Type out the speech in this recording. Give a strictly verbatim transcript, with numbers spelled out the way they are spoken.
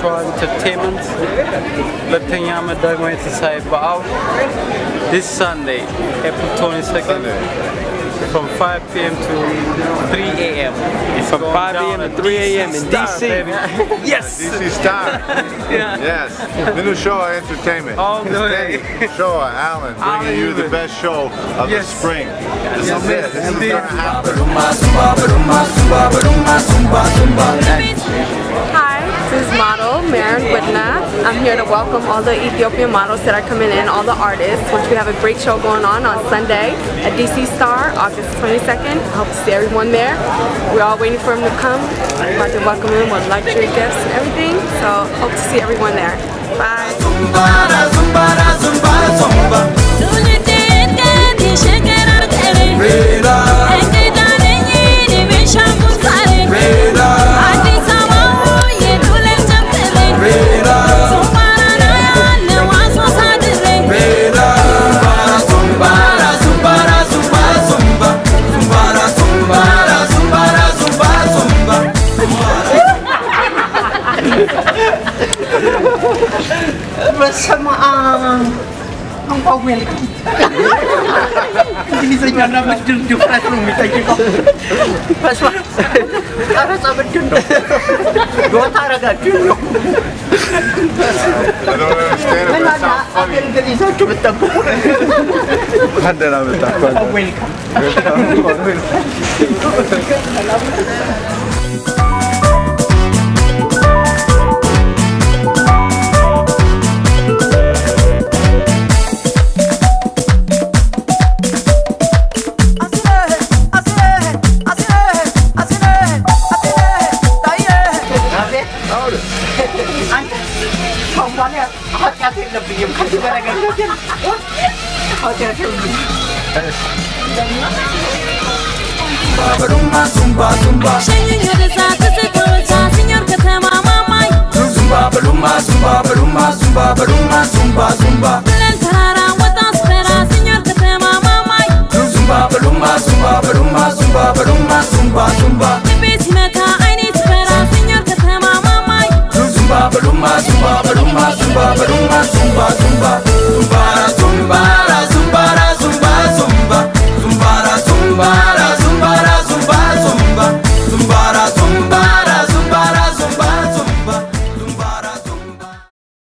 ሸዋ Entertainment ሁለተኛ ዓመት ደግሞ የተሳይባው this Sunday April twenty-second from five p m to three a m It's from five p m to three a m in D C. Yes. D C Star. Yeah. Yes. Minew Shewa Entertainment. All the way. Showa Allen bringing you the best show of the spring. This is it. This is going to happen. Hi, this is model Maren Widna. I'm here to welcome all the Ethiopian models that are coming in, all the artists, which we have a great show going on on Sunday at D C Star, August twenty-second. I hope to see everyone there. We're all waiting for him to come. I'm about to welcome him with luxury gifts and everything, so hope to see everyone there. Bye! Bersamaang angpau welcome. Ini saya nak berdun di classroom kita juga. Pasal, ada sahabat dun. Dua taraga dun. Melada, akhir dari saya cuma tabu. Ada lah betul. Welcome. Zumba, zumba, zumba. Shaking your desires, it will change in your mind. Zumba, zumba, zumba, zumba, zumba, zumba, zumba, zumba.